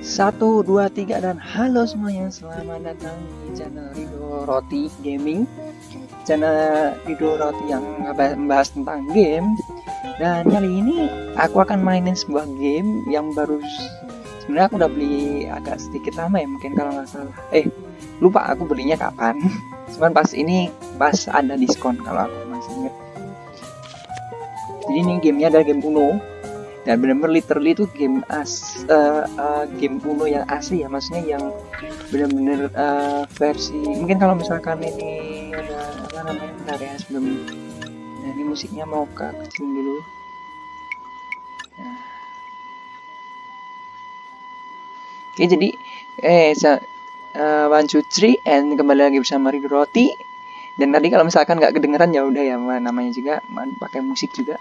1, 2, 3, dan halo semuanya, selamat datang di channel Ridho Roti Gaming, channel Ridho Roti yang membahas tentang game. Dan kali ini aku akan mainin sebuah game yang baru, sebenarnya aku udah beli agak sedikit lama ya, mungkin kalau nggak salah lupa aku belinya kapan. Cuman pas ini pas ada diskon kalau aku masih inget. Jadi ini gamenya ada game Uno, dan benar-benar literally itu game game Uno yang asli ya, maksudnya yang benar-benar versi, mungkin kalau misalkan ini ada apa namanya, bentar ya sebelum ini musiknya mau ke kecil dulu. Nah. Oke, jadi one, two, three, and kembali lagi bersama Ridho Roti. Dan tadi kalau misalkan nggak kedengeran ya udah ya, namanya juga pakai musik juga.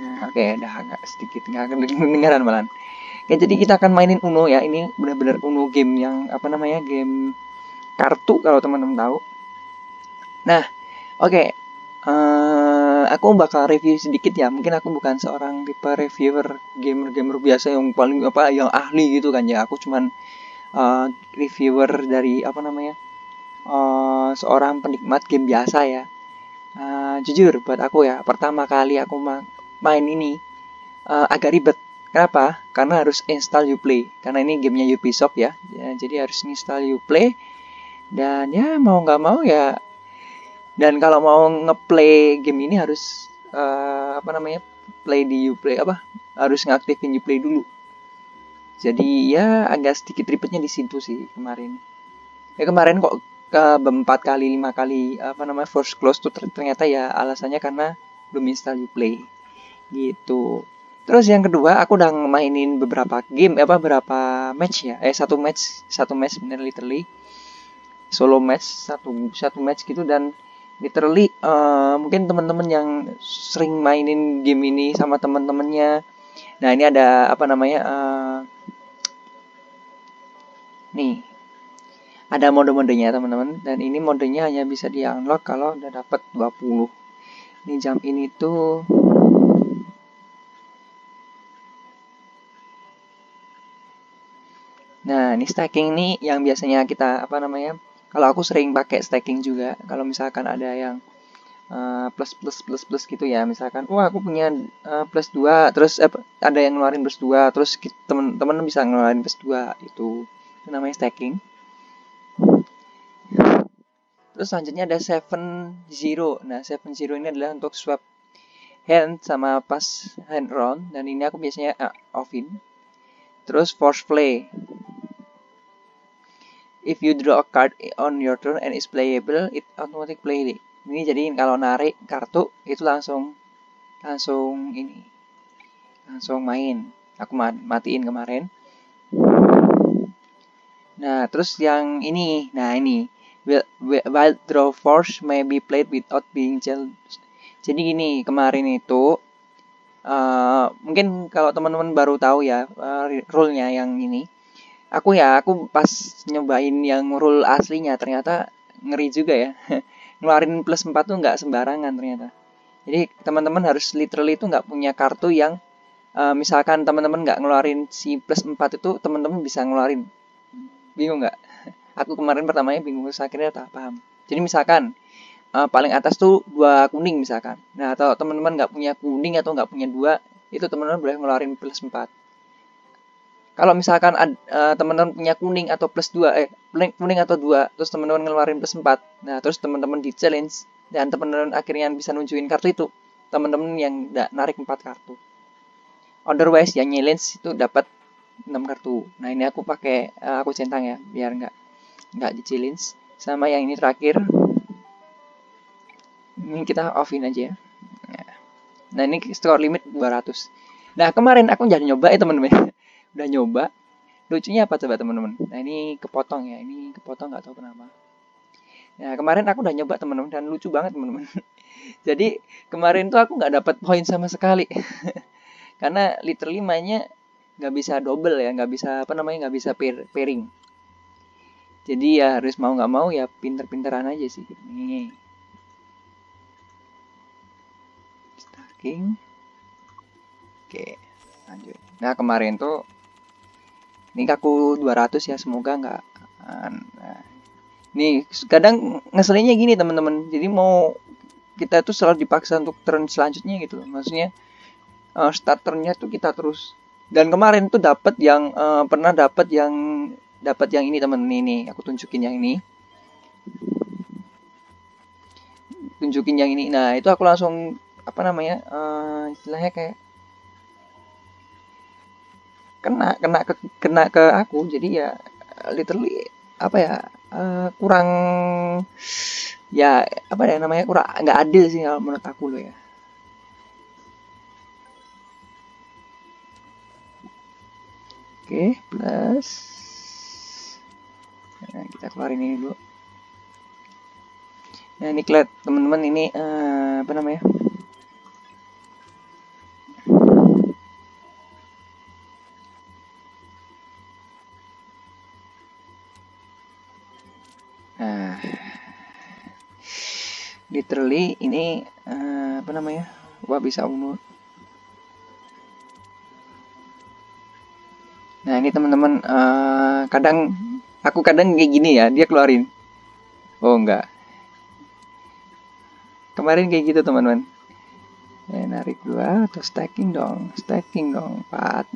Nah, oke, udah agak sedikit nggak kedengeran malahan. Oke, jadi kita akan mainin Uno ya. Ini benar-benar Uno, game yang apa namanya, game kartu kalau teman-teman tahu. Nah, oke, aku bakal review sedikit ya. Mungkin aku bukan seorang tipe reviewer gamer biasa yang paling apa yang ahli gitu kan ya. Aku cuman reviewer dari apa namanya, seorang penikmat game biasa ya. Jujur buat aku ya, pertama kali aku main ini agak ribet. Kenapa? Karena harus install Uplay, karena ini gamenya Ubisoft ya. Jadi harus install Uplay, dan ya mau nggak mau ya. Dan kalau mau ngeplay game ini harus apa namanya, play di Uplay, apa harus ngaktifin Uplay dulu. Jadi ya agak sedikit ribetnya di situ sih kemarin. Ya kemarin kok ke 4 kali 5 kali apa namanya force close tuh, ternyata ya alasannya karena belum install Uplay gitu. Terus yang kedua, aku udah mainin beberapa game, beberapa match ya, satu match bener, literally solo match, satu match gitu. Dan literally mungkin teman-teman yang sering mainin game ini sama teman-temannya, nah ini ada apa namanya, nih ada mode-modenya teman-teman, dan ini modenya hanya bisa di unlock kalau udah dapet 20. Ini jam ini tuh nah ini stacking nih yang biasanya kita apa namanya, kalau aku sering pakai stacking juga kalau misalkan ada yang plus gitu ya. Misalkan wah aku punya plus 2, terus ada yang ngeluarin plus 2, terus teman-teman bisa ngeluarin plus 2, itu namanya stacking. Terus selanjutnya ada 7-0. Nah 7-0 ini adalah untuk swap hand sama pass hand round, dan ini aku biasanya offin. Terus force play, if you draw a card on your turn and is playable, it automatic play. Ini jadi kalau narik kartu itu langsung main. Aku matiin kemarin. Nah terus yang ini, nah ini wild draw force may be played without being challenged. Jadi gini, kemarin itu mungkin kalau teman-teman baru tahu ya rule-nya yang ini. Aku pas nyobain yang rule aslinya ternyata ngeri juga ya. Ngeluarin plus 4 tuh nggak sembarangan ternyata. Jadi teman-teman harus literally itu nggak punya kartu yang misalkan teman-teman nggak ngeluarin si plus 4 itu, teman-teman bisa ngeluarin. Bingung nggak? Aku kemarin pertamanya bingung, akhirnya tak paham. Jadi misalkan paling atas tuh 2 kuning misalkan. Nah atau teman-teman nggak punya kuning atau nggak punya 2, itu teman-teman boleh ngeluarin plus 4. Kalau misalkan teman-teman punya kuning atau plus 2, kuning atau 2, terus teman-teman ngeluarin plus 4. Nah terus teman-teman di challenge, dan teman-teman akhirnya bisa nunjukin kartu itu, teman-teman yang nggak narik 4 kartu. Otherwise yang challenge itu dapat 6 kartu. Nah ini aku pakai aku centang ya biar nggak di challenge. Sama yang ini terakhir, ini kita offin aja ya. Nah ini score limit 200. Nah kemarin aku jadi nyoba ya teman-teman. Udah nyoba, lucunya apa coba teman-teman? Nah ini kepotong ya, ini kepotong nggak tahu kenapa. Nah kemarin aku udah nyoba teman-teman, dan lucu banget teman-teman. Jadi kemarin tuh aku nggak dapat poin sama sekali. Karena literally mainnya nggak bisa double ya, nggak bisa apa namanya, nggak bisa pairing. Jadi ya harus mau nggak mau ya pinter-pinteran aja sih. Nih stacking, oke lanjut. Nah kemarin tuh Ini kaku 200 ya, semoga nggak. Nah, nih kadang ngeselinnya gini teman-teman. Jadi mau kita tuh selalu dipaksa untuk turn selanjutnya gitu. Maksudnya starternya tuh kita terus. Dan kemarin tuh dapat yang pernah dapat yang ini teman-teman, ini. Aku tunjukin yang ini. Tunjukin yang ini. Nah, itu aku langsung apa namanya? Istilahnya kayak kena ke aku, jadi ya literally apa ya, kurang ya apa ya namanya, kurang nggak adil sih kalau menurut aku loh ya. Oke, plus nah, kita keluarin ini dulu. Nah ini klet teman-teman, ini apa namanya, literally ini apa namanya, gua bisa Uno. Nah ini teman-teman, kadang aku kadang kayak gini ya, dia keluarin, oh enggak, kemarin kayak gitu teman-teman. Nah, narik dua atau stacking dong, stacking dong 4.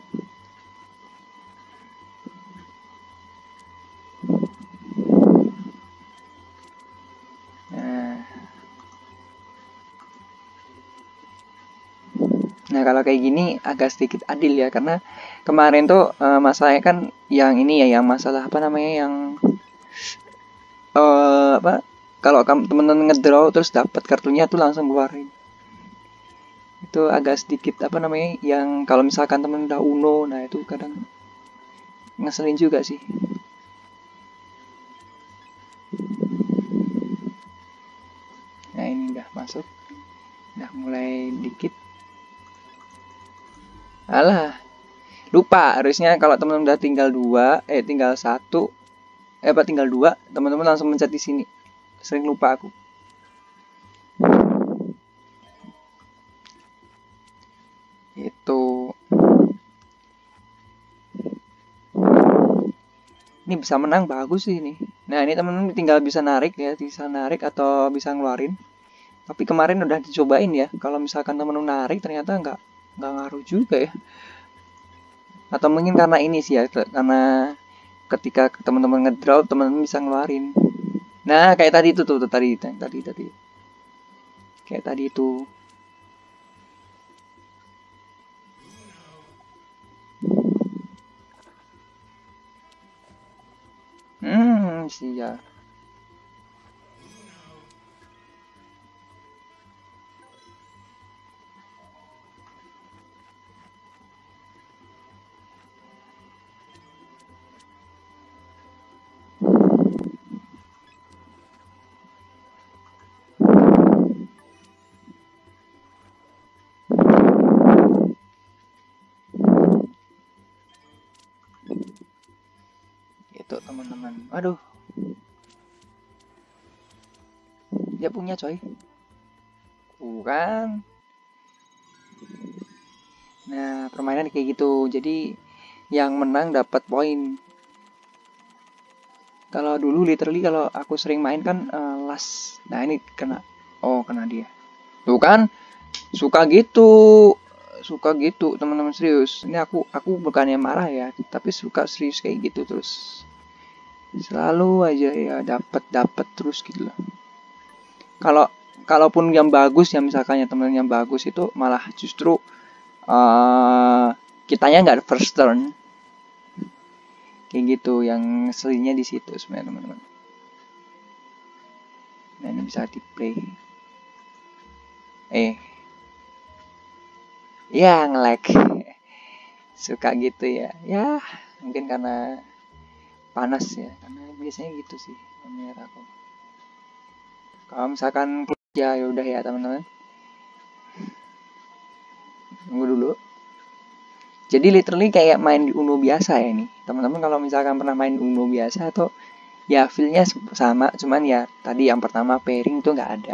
Nah kalau kayak gini agak sedikit adil ya, karena kemarin tuh masalahnya kan yang ini ya, yang masalah apa namanya, yang apa, kalau temen-temen ngedraw terus dapat kartunya tuh langsung keluarin, itu agak sedikit apa namanya, yang kalau misalkan temen udah Uno, nah itu kadang ngeselin juga sih. Nah ini udah masuk, udah mulai dikit. Alah, lupa, harusnya kalau teman-teman udah tinggal 2, tinggal 1, apa tinggal 2, teman-teman langsung mencet di sini. Sering lupa aku. Itu. Ini bisa menang, bagus sih ini. Nah, ini teman-teman tinggal bisa narik ya, bisa narik atau bisa ngeluarin. Tapi kemarin udah dicobain ya, kalau misalkan teman-teman narik ternyata nggak ngaruh juga ya, atau mungkin karena ini sih ya, karena ketika teman-teman ngedraw teman-teman bisa ngeluarin. Nah kayak tadi itu tuh, tadi kayak tadi itu. Sih ya. Teman-teman, aduh, dia punya coy, bukan? Nah permainan kayak gitu, jadi yang menang dapat poin. Kalau dulu literally kalau aku sering main kan last, nah ini kena, oh kena dia, tuh kan? Suka gitu teman-teman, serius. Ini aku bukannya marah ya, tapi suka serius kayak gitu terus. Selalu aja ya dapat terus gitu loh. Kalaupun yang bagus ya, misalkan ya temen yang bagus itu malah justru kitanya nggak first turn kayak gitu, yang selinnya di situ sebenarnya teman-teman. Nah ini bisa di play ya nge-lag, suka gitu ya. Ya mungkin karena panas ya, karena biasanya gitu sih menurut aku. Kalau misalkan ya udah ya teman-teman, tunggu dulu. Jadi literally kayak main di Uno biasa ya ini teman-teman. Kalau misalkan pernah main Uno biasa tuh ya feelnya sama, cuman ya tadi yang pertama pairing tuh nggak ada.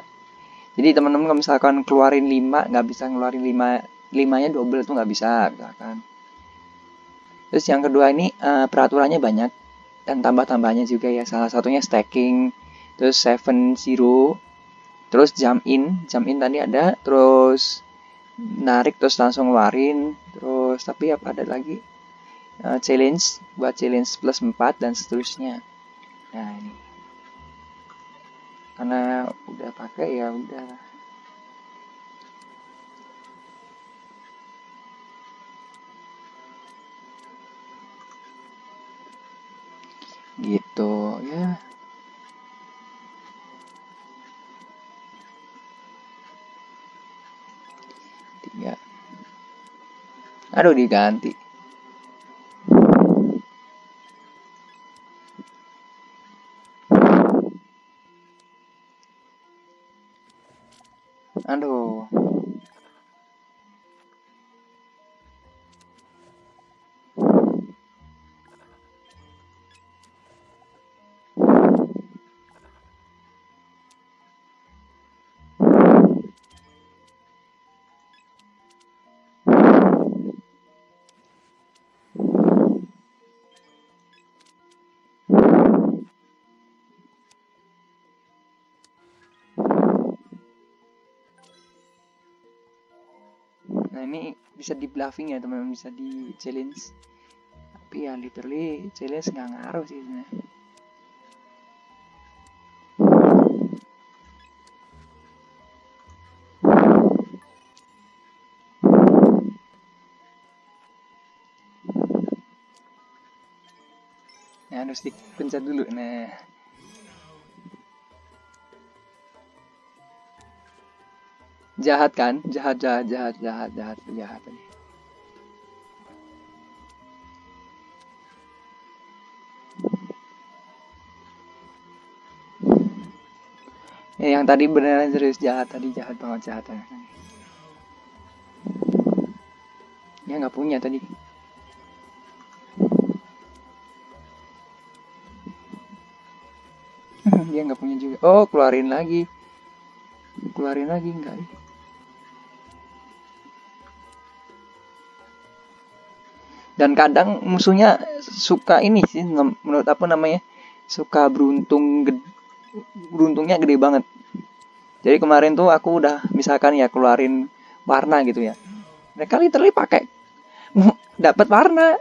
Jadi teman-teman kalau misalkan keluarin 5 nggak bisa ngeluarin 5, 5-nya double tuh nggak bisa misalkan. Terus yang kedua ini peraturannya banyak dan tambah-tambahnya juga ya. Salah satunya stacking, terus 7-0, terus jump in tadi ada, terus narik terus langsung ngeluarin, terus tapi ada lagi challenge, buat challenge plus 4 dan seterusnya. Nah ini karena udah pakai ya udah. Gitu ya. Tiga. Aduh diganti. Aduh. Nah ini bisa di bluffing ya teman-teman, bisa di challenge, tapi ya literally challenge nggak ngaruh sih sebenarnya. Nah harus dipencet dulu. Nah jahat kan, jahat ini. Ya, yang tadi beneran serius jahat, tadi jahat banget jahatnya. Ya nggak punya tadi. Dia nggak punya juga. Oh keluarin lagi, enggak nih. Dan kadang musuhnya suka ini sih, menurut apa namanya, suka beruntungnya gede banget. Jadi kemarin tuh aku udah misalkan ya keluarin warna gitu ya, mereka literally pakai dapat warna.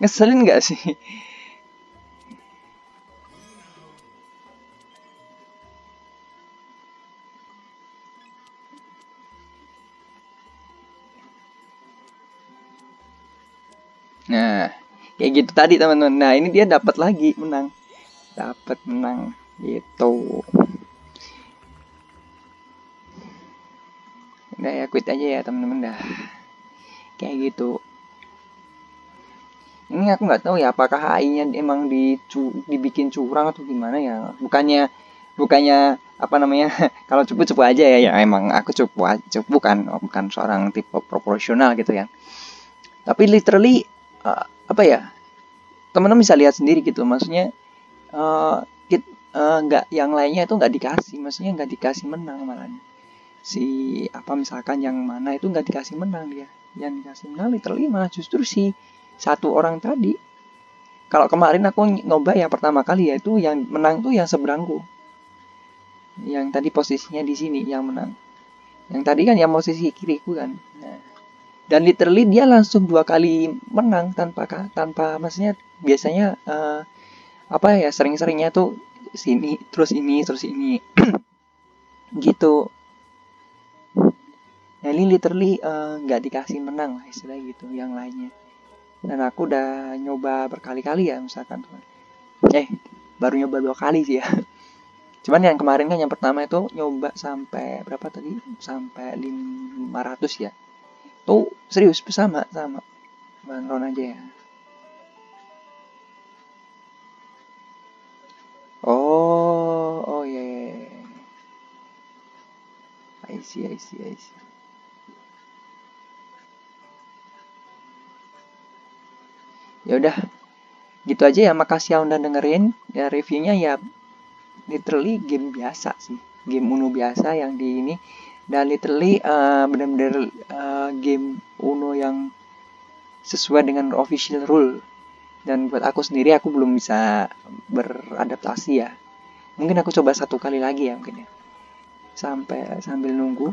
Ngeselin nggak sih? Nah, kayak gitu tadi teman-teman. Nah, ini dia dapat lagi menang. Dapat menang gitu. Udah ya quit aja ya teman-teman dah. Kayak gitu. Ini aku nggak tahu ya apakah AI-nya emang dibikin curang atau gimana ya. Bukannya apa namanya? Kalau cupu-cupu aja ya, ya emang aku cupu kan, bukan seorang tipe proporsional gitu ya. Tapi literally apa ya, teman-teman bisa lihat sendiri gitu, maksudnya nggak, yang lainnya itu nggak dikasih, maksudnya nggak dikasih menang malah si apa misalkan yang mana itu nggak dikasih menang dia, yang dikasih menang literally malah justru si satu orang tadi. Kalau kemarin aku nyoba yang pertama kali ya, itu yang menang tuh yang seberangku, yang tadi posisinya di sini yang menang, yang tadi kan yang posisi kiriku kan. Nah, dan literally dia langsung dua kali menang tanpa maksudnya biasanya apa ya, sering-seringnya tuh sini terus ini gitu. Nah ini literally nggak dikasih menang lah istilah gitu yang lainnya. Dan aku udah nyoba berkali-kali ya misalkan tuh, baru nyoba 2 kali sih ya. Cuman yang kemarin kan yang pertama itu nyoba sampai berapa tadi, sampai 500 ya. Tuh serius sama Bang Ron aja ya. Oh ya. I see. Ya udah, gitu aja ya. Makasih ya udah dengerin. Ya reviewnya ya literally game biasa sih, game Uno biasa yang di ini. Dan literally benar-benar game Uno yang sesuai dengan official rule. Dan buat aku sendiri, aku belum bisa beradaptasi ya. Mungkin aku coba satu kali lagi ya mungkin ya. Sambil nunggu.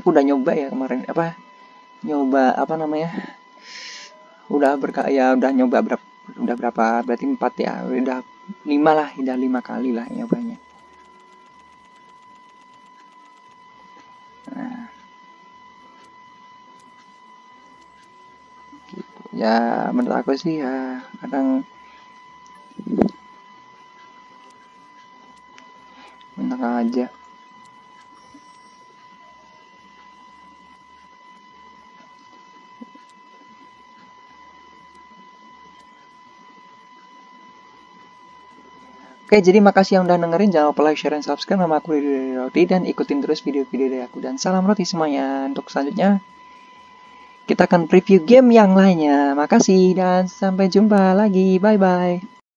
Aku udah nyoba ya kemarin, udah berapa, berarti 4 ya, udah 5 lah, udah 5 kali lah nyobanya. Nah, gitu. Ya menurut aku sih ya kadang menang aja. Oke, jadi makasih yang udah dengerin, jangan lupa like, share, dan subscribe. Nama aku Ridho Roti dan ikutin terus video-video dari aku. Dan salam roti semuanya. Untuk selanjutnya, kita akan preview game yang lainnya. Makasih dan sampai jumpa lagi. Bye-bye.